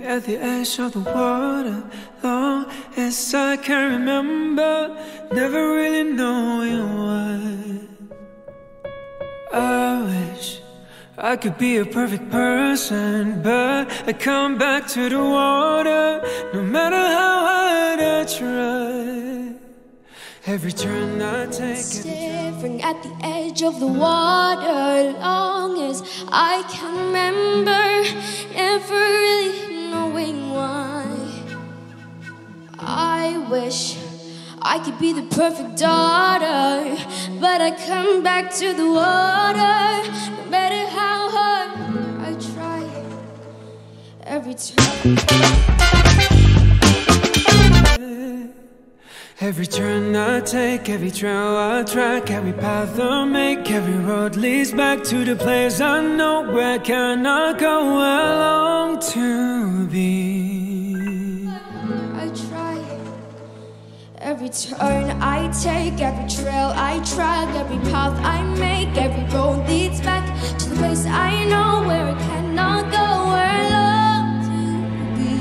grabbing at the edge of the water, long as I can remember, never really knowing why. I wish I could be a perfect person, but I come back to the water, no matter how hard I try. Every turn I take, staring at the edge of the water, long as I can remember, never really knowing why. I wish I could be the perfect daughter, but I come back to the water, no matter how hard I try. Every turn. Every turn I take, every trail I track, every path I make, every road leads back to the place I know where I cannot go, I long to be. I try. Every turn I take, every trail I track, every path I make, every road leads back to the place I know where I cannot go, where I long to be.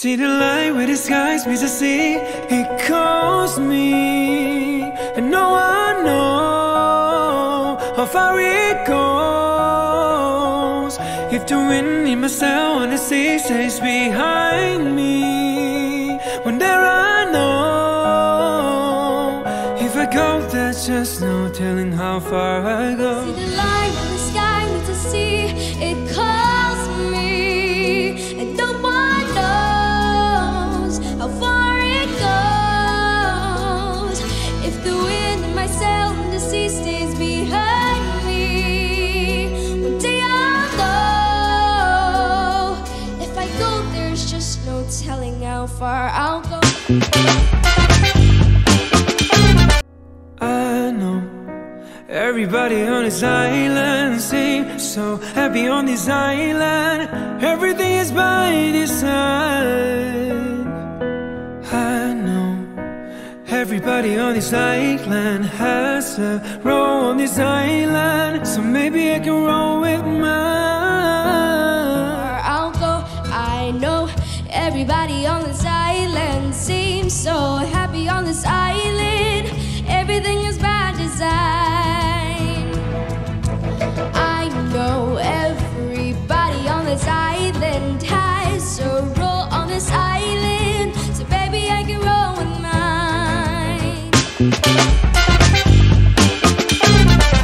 See the light where the skies meets the sea, it calls me, and now I know how far it goes. If the wind in my sail and the sea stays behind me, when there I know, if I go, there's just no telling how far I go. See the light where the sky meets the sea, it calls me, and no one knows how far it goes. If the wind and myself and the sea stays behind me, one day I'll know. If I go, there's just no telling how far I'll go. I know everybody on this island seems so happy on this island. Everything is by design. I know everybody on this island has a role on this island, so maybe I can roll with mine. Where I'll go, I know everybody on this island seems so happy on this island. Everything is by design. I know everybody on this island has a role on this island.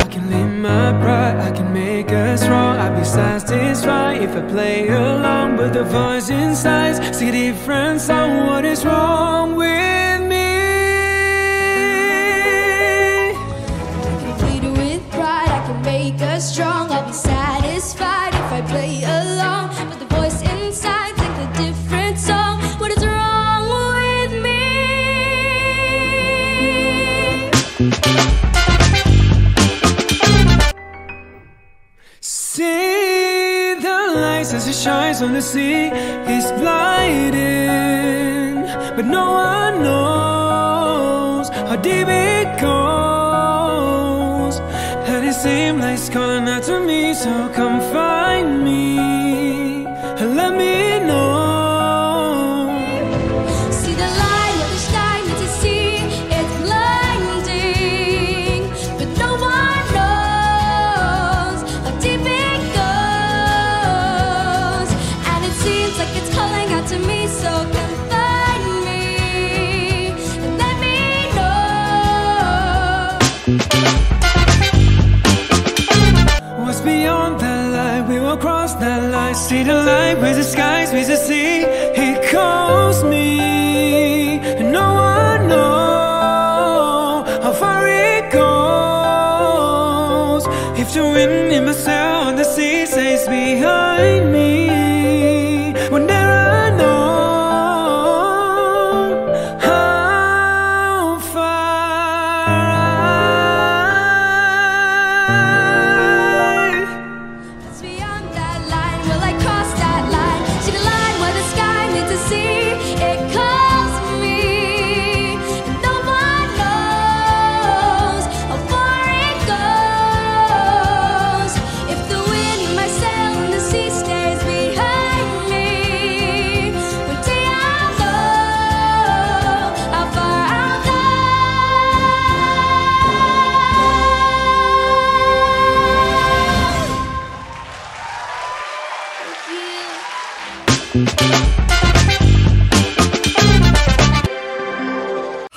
I can leave my pride, I can make us wrong, I'll be satisfied if I play along, but the voice inside sings a different song. What is wrong with me? I can plead with pride, I can make us strong, I'll be satisfied if I play along, but the voice inside sings a different song. What is wrong? See the lights as it shines on the sea, it's blinding, but no one knows how deep it goes. And it seems like it's calling out to me, so come find me and let me know. See the light where the skies meets the sea, it calls me, and no one knows how far it goes. If the wind in my sail and the sea stays behind me, when there I know how far it's beyond that light.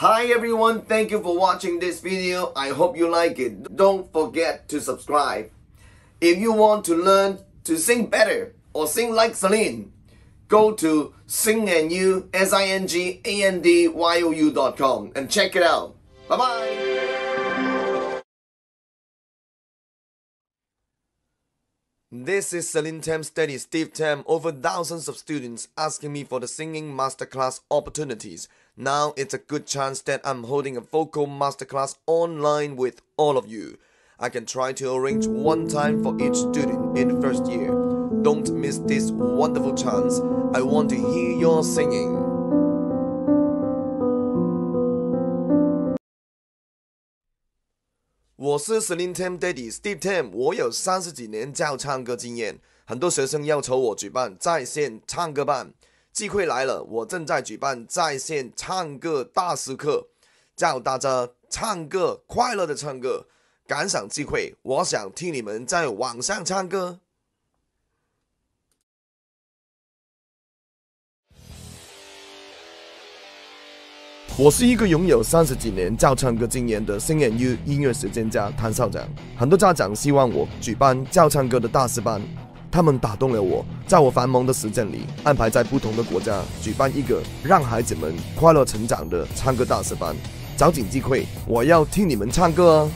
Hi everyone, thank you for watching this video. I hope you like it. Don't forget to subscribe. If you want to learn to sing better or sing like Celine, go to singandyou.com and check it out. Bye bye. This is Celine Tam study, Steve Tam. Over thousands of students asking me for the singing masterclass opportunities. Now it's a good chance that I'm holding a vocal masterclass online with all of you. I can try to arrange one time for each student in the first year. Don't miss this wonderful chance. I want to hear your singing. I am Celine Tam Daddy Steve Tam， 我有30几年教唱歌经验，很多学生要求我举办在线唱歌班。 机会来了，我正在举办在线唱歌大师课，教大家唱歌，快乐的唱歌。感赏机会，我想听你们在网上唱歌。我是一个拥有30几年教唱歌经验的singandyou音乐实践家谭校长。很多家长希望我举办教唱歌的大师班。 他们打动了我，在我繁忙的时间里，安排在不同的国家举办一个让孩子们快乐成长的唱歌大师班。找紧机会，我要听你们唱歌哦！